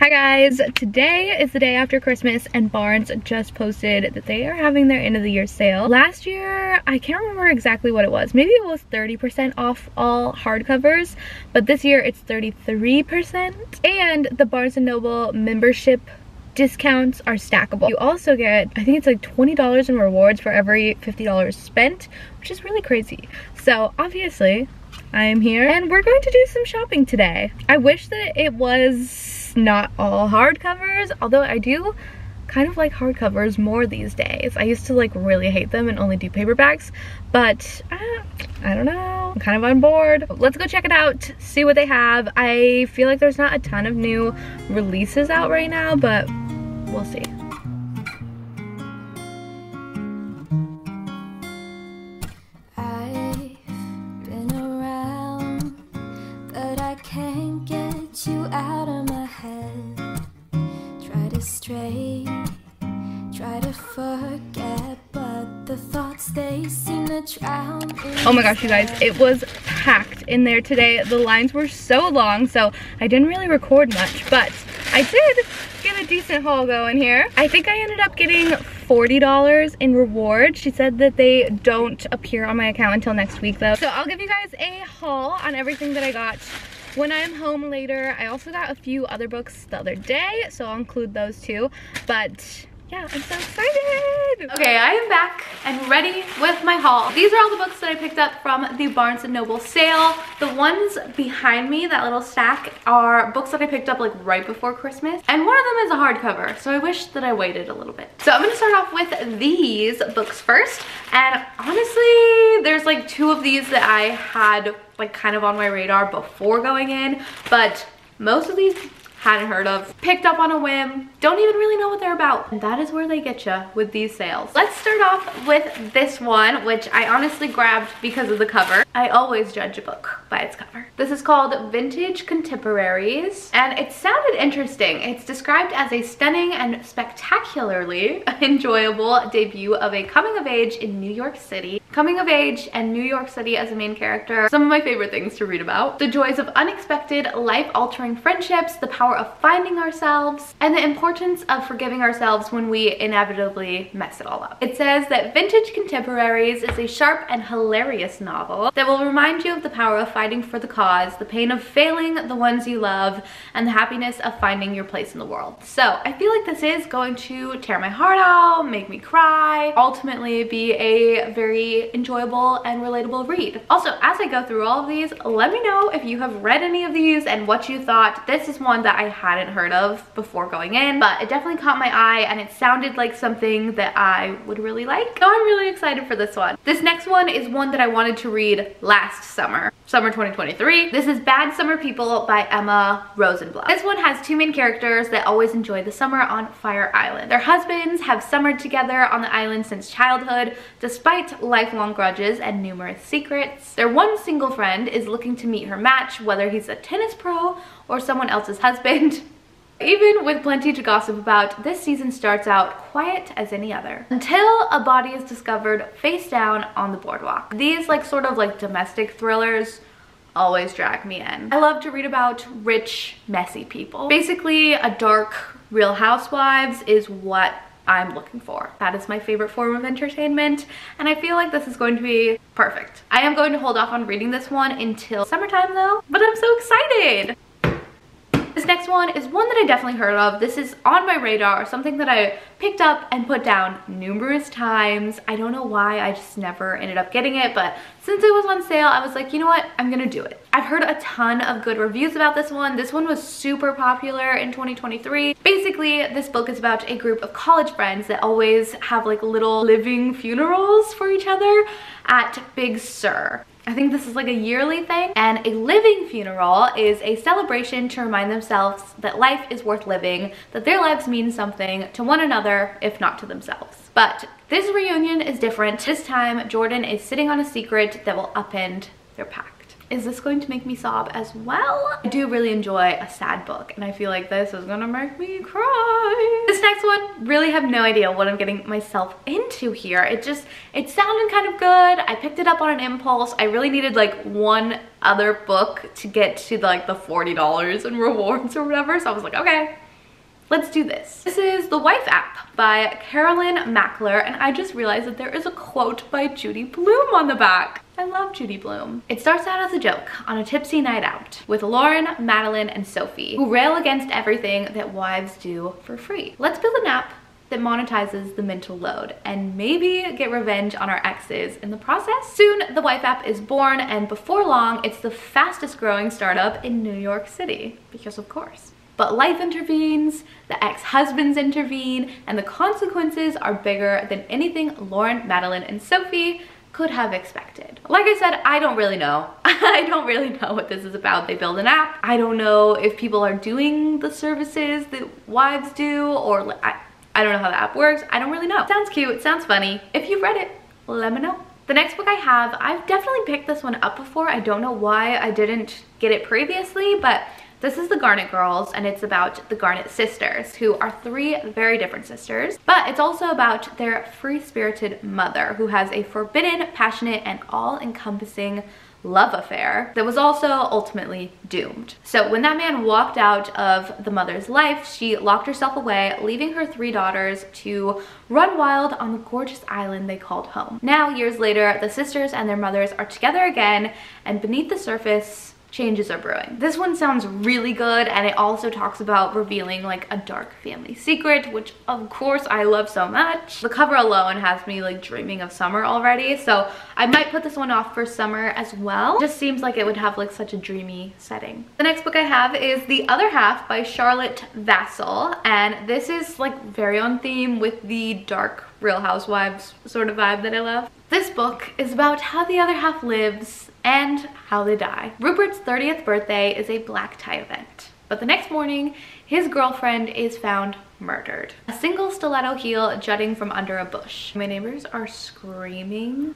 Hi guys, today is the day after Christmas and Barnes just posted that they are having their end of the year sale. Last year, I can't remember exactly what it was. Maybe it was 30% off all hardcovers, but this year it's 33%. And the Barnes & Noble membership discounts are stackable. You also get, I think it's like $20 in rewards for every $50 spent, which is really crazy. So obviously, I am here and we're going to do some shopping today. I wish that it was not all hardcovers, although I do kind of like hardcovers more these days. I used to like really hate them and only do paperbacks, but I don't know, I'm kind of on board. Let's go check it out, see what they have. I feel like there's not a ton of new releases out right now, but we'll see. I've been around, but I can't get you out of my head. Try to stray, try to forget, but the thoughts they seem to drown. Oh my gosh, you guys, it was packed in there today. The lines were so long, so I didn't really record much, but I did get a decent haul going here. I think I ended up getting $40 in reward. She said that they don't appear on my account until next week though. So I'll give you guys a haul on everything that I got when I'm home later. I also got a few other books the other day, so I'll include those too. But yeah, I'm so excited! Okay, I am back and ready with my haul. These are all the books that I picked up from the Barnes & Noble sale. The ones behind me, that little stack, are books that I picked up like right before Christmas. And one of them is a hardcover, so I wish that I waited a little bit. So I'm gonna start off with these books first. And honestly, there's like two of these that I had like kind of on my radar before going in, but most of these hadn't heard of, picked up on a whim, don't even really know what they're about. And that is where they get you with these sales. Let's start off with this one, which I honestly grabbed because of the cover. I always judge a book by its cover. This is called Vintage Contemporaries, and it sounded interesting. It's described as a stunning and spectacularly enjoyable debut of a coming of age in New York City. Coming of age and New York City as a main character, some of my favorite things to read about. The joys of unexpected, life-altering friendships, the power of finding ourselves, and the importance of forgiving ourselves when we inevitably mess it all up. It says that Vintage Contemporaries is a sharp and hilarious novel that will remind you of the power of fighting for the cause, the pain of failing the ones you love, and the happiness of finding your place in the world. So I feel like this is going to tear my heart out, make me cry, ultimately be a very enjoyable and relatable read. Also, as I go through all of these, let me know if you have read any of these and what you thought. This is one that I hadn't heard of before going in, but it definitely caught my eye and it sounded like something that I would really like. So I'm really excited for this one. This next one is one that I wanted to read last summer, summer 2023. This is Bad Summer People by Emma Rosenblum. This one has two main characters that always enjoy the summer on Fire Island. Their husbands have summered together on the island since childhood, despite lifelong grudges and numerous secrets. Their one single friend is looking to meet her match, whether he's a tennis pro or someone else's husband. Even with plenty to gossip about, this season starts out quiet as any other, until a body is discovered face down on the boardwalk. These sort of domestic thrillers always drag me in. I love to read about rich, messy people. Basically, a dark Real Housewives is what I'm looking for. That is my favorite form of entertainment, and I feel like this is going to be perfect. I am going to hold off on reading this one until summertime though, but I'm so excited! This next one is one that I definitely heard of. This is on my radar, something that I picked up and put down numerous times. I don't know why, I just never ended up getting it, but since it was on sale, I was like, you know what, I'm gonna do it. I've heard a ton of good reviews about this one. This one was super popular in 2023. Basically, this book is about a group of college friends that always have like little living funerals for each other at Big Sur. I think this is like a yearly thing, and a living funeral is a celebration to remind themselves that life is worth living, that their lives mean something to one another, if not to themselves. But this reunion is different. This time, Jordan is sitting on a secret that will upend their pact. Is this going to make me sob as well? I do really enjoy a sad book, and I feel like this is gonna make me cry. This next one, really have no idea what I'm getting myself into here. It sounded kind of good. I picked it up on an impulse. I really needed like one other book to get to like the $40 in rewards or whatever, so I was like, okay, Let's do this. This is The Wife App by Carolyn Mackler, and I just realized that there is a quote by Judy Blume on the back. I love Judy Blume. It starts out as a joke on a tipsy night out with Lauren, Madeline, and Sophie, who rail against everything that wives do for free. Let's build an app that monetizes the mental load and maybe get revenge on our exes in the process. Soon, the Wife App is born, and before long, it's the fastest growing startup in New York City, because of course. But life intervenes, the ex-husbands intervene, and the consequences are bigger than anything Lauren, Madeline, and Sophie could have expected. Like I said, I don't really know. I don't really know what this is about. They build an app. I don't know if people are doing the services that wives do, or I don't know how the app works. I don't really know. Sounds cute, sounds funny. If you've read it, let me know. The next book I have, I've definitely picked this one up before. I don't know why I didn't get it previously, but this is The Garnet Girls, and it's about the Garnet sisters, who are three very different sisters, but it's also about their free-spirited mother, who has a forbidden, passionate, and all-encompassing love affair that was also ultimately doomed. So when that man walked out of the mother's life, she locked herself away, leaving her three daughters to run wild on the gorgeous island they called home. Now, years later, the sisters and their mothers are together again, and beneath the surface, changes are brewing. This one sounds really good, and it also talks about revealing like a dark family secret, which of course I love so much. The cover alone has me like dreaming of summer already, so I might put this one off for summer as well. Just seems like it would have like such a dreamy setting. The next book I have is The Other Half by Charlotte Vassell, and this is like very on theme with the dark Real Housewives sort of vibe that I love. This book is about how the other half lives and how they die. Rupert's 30th birthday is a black tie event, but the next morning, his girlfriend is found murdered. A single stiletto heel jutting from under a bush. My neighbors are screaming.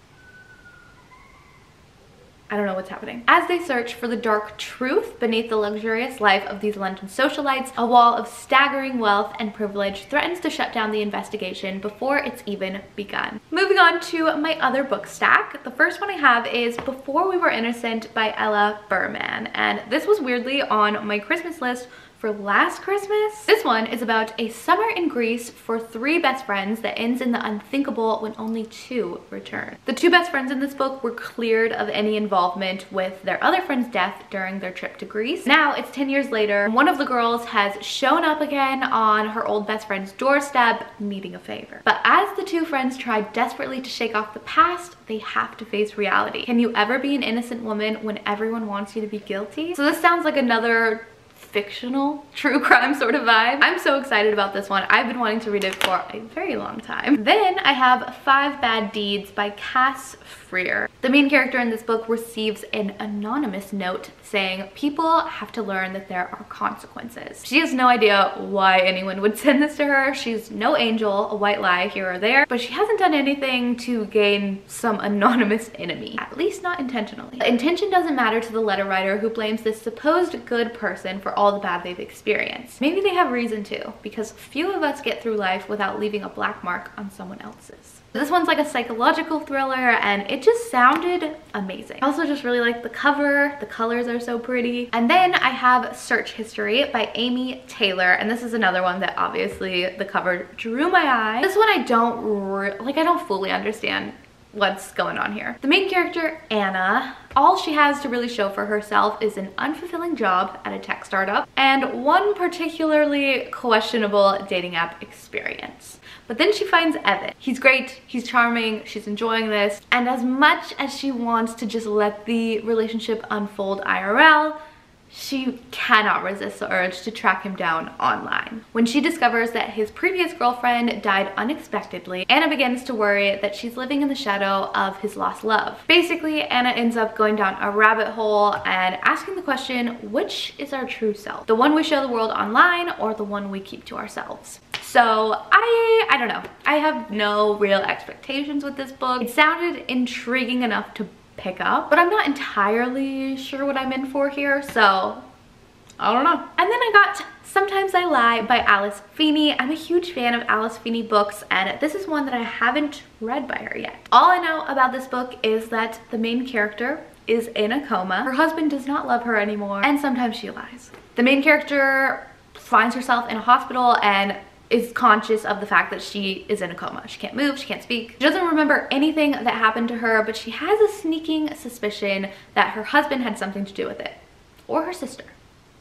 I don't know what's happening. As they search for the dark truth beneath the luxurious life of these London socialites, a wall of staggering wealth and privilege threatens to shut down the investigation before it's even begun. Moving on to my other book stack, the first one I have is Before We Were Innocent by Ella Furman, and this was weirdly on my Christmas list for last Christmas. This one is about a summer in Greece for three best friends that ends in the unthinkable when only two return. The two best friends in this book were cleared of any involvement with their other friend's death during their trip to Greece. Now it's 10 years later, and one of the girls has shown up again on her old best friend's doorstep, needing a favor. But as the two friends try desperately to shake off the past, they have to face reality. Can you ever be an innocent woman when everyone wants you to be guilty? So this sounds like another fictional true crime sort of vibe. I'm so excited about this one. I've been wanting to read it for a very long time. Then I have Five Bad Deeds by Cass Freer. The main character in this book receives an anonymous note saying people have to learn that there are consequences. She has no idea why anyone would send this to her. She's no angel, a white lie here or there, but she hasn't done anything to gain some anonymous enemy, at least not intentionally. The intention doesn't matter to the letter writer, who blames this supposed good person for all the bad they've experienced. Maybe they have reason to, because few of us get through life without leaving a black mark on someone else's. This one's like a psychological thriller, and it just sounded amazing. I also just really like the cover. The colors are so pretty. And then I have Search History by Amy Taylor, and this is another one that obviously the cover drew my eye. This one I don't fully understand what's going on here. The main character, Anna, all she has to really show for herself is an unfulfilling job at a tech startup and one particularly questionable dating app experience. But then she finds Evan. He's great, he's charming, she's enjoying this, and as much as she wants to just let the relationship unfold IRL, she cannot resist the urge to track him down online. When she discovers that his previous girlfriend died unexpectedly, Anna begins to worry that she's living in the shadow of his lost love. Basically, Anna ends up going down a rabbit hole and asking the question, which is our true self? The one we show the world online, or the one we keep to ourselves? So I don't know. I have no real expectations with this book. It sounded intriguing enough to pick up, but I'm not entirely sure what I'm in for here, so I don't know. And then I got Sometimes I Lie by Alice Feeney. I'm a huge fan of Alice Feeney books, and this is one that I haven't read by her yet. All I know about this book is that the main character is in a coma. Her husband does not love her anymore, and sometimes she lies. The main character finds herself in a hospital and is conscious of the fact that she is in a coma. She can't move, she can't speak. She doesn't remember anything that happened to her, but she has a sneaking suspicion that her husband had something to do with it, or her sister,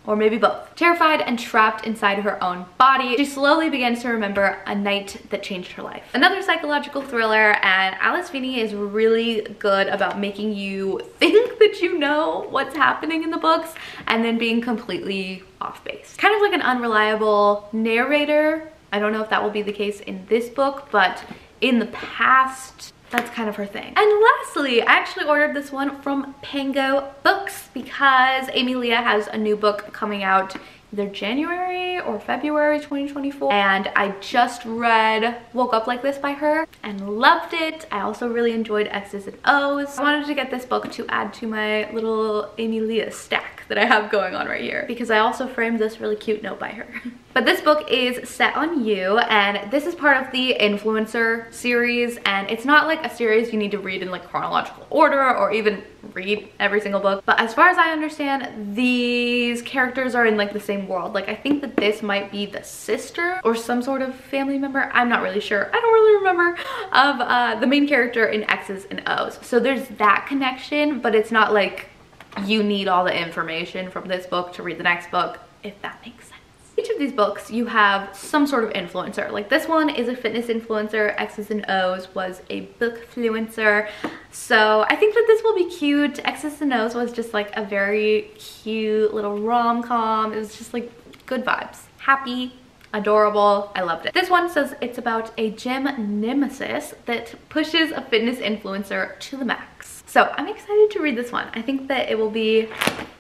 or maybe both. Terrified and trapped inside her own body, she slowly begins to remember a night that changed her life. Another psychological thriller, and Alice Feeney is really good about making you think that you know what's happening in the books and then being completely off base. Kind of like an unreliable narrator. I don't know if that will be the case in this book, but in the past, that's kind of her thing. And lastly, I actually ordered this one from Pango Books because Amy Lea has a new book coming out either January or February 2024. And I just read Woke Up Like This by her and loved it. I also really enjoyed X's and O's. I wanted to get this book to add to my little Amy Lea stack that I have going on right here because I also framed this really cute note by her. But this book is Set on You, and this is part of the Influencer series, and it's not like a series you need to read in like chronological order or even read every single book. But as far as I understand, these characters are in like the same world. Like I think that this might be the sister or some sort of family member. I'm not really sure. I don't really remember of the main character in X's and O's. So there's that connection, but it's not like you need all the information from this book to read the next book, if that makes sense. Each of these books you have some sort of influencer. Like this one is a fitness influencer, X's and O's was a bookfluencer. So I think that this will be cute. X's and O's was just like a very cute little rom-com. It was just like good vibes. Happy, adorable, I loved it. This one says it's about a gym nemesis that pushes a fitness influencer to the max. So I'm excited to read this one. I think that it will be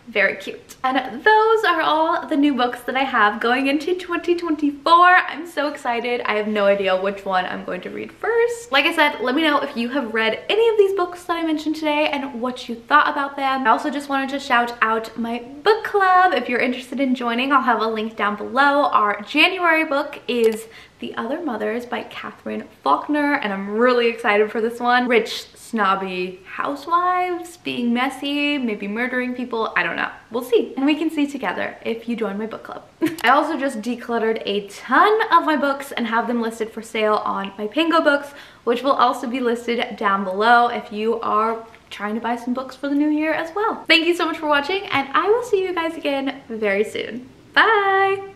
very cute. And those are all the new books that I have going into 2024. I'm so excited. I have no idea which one I'm going to read first. Like I said, let me know if you have read any of these books that I mentioned today and what you thought about them. I also just wanted to shout out my book club. If you're interested in joining, I'll have a link down below. Our January book is The Other Mothers by Katherine Faulkner, and I'm really excited for this one. Rich, snobby housewives being messy, maybe murdering people, I don't know. We'll see, and we can see together if you join my book club. I also just decluttered a ton of my books and have them listed for sale on my Pango Books, which will also be listed down below if you are trying to buy some books for the new year as well. Thank you so much for watching, and I will see you guys again very soon. Bye!